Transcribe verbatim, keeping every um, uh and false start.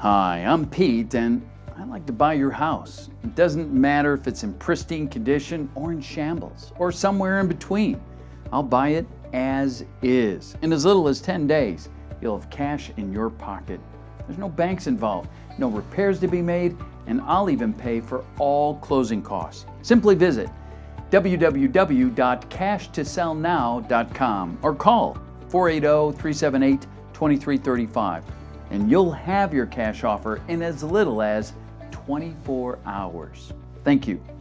Hi, I'm Pete, and I'd like to buy your house. It doesn't matter if it's in pristine condition or in shambles or somewhere in between. I'll buy it as is. In as little as ten days, you'll have cash in your pocket. There's no banks involved, no repairs to be made, and I'll even pay for all closing costs. Simply visit w w w dot cash to sell now dot com or call four eight zero, three seven eight, two three three five. And you'll have your cash offer in as little as twenty-four hours. Thank you.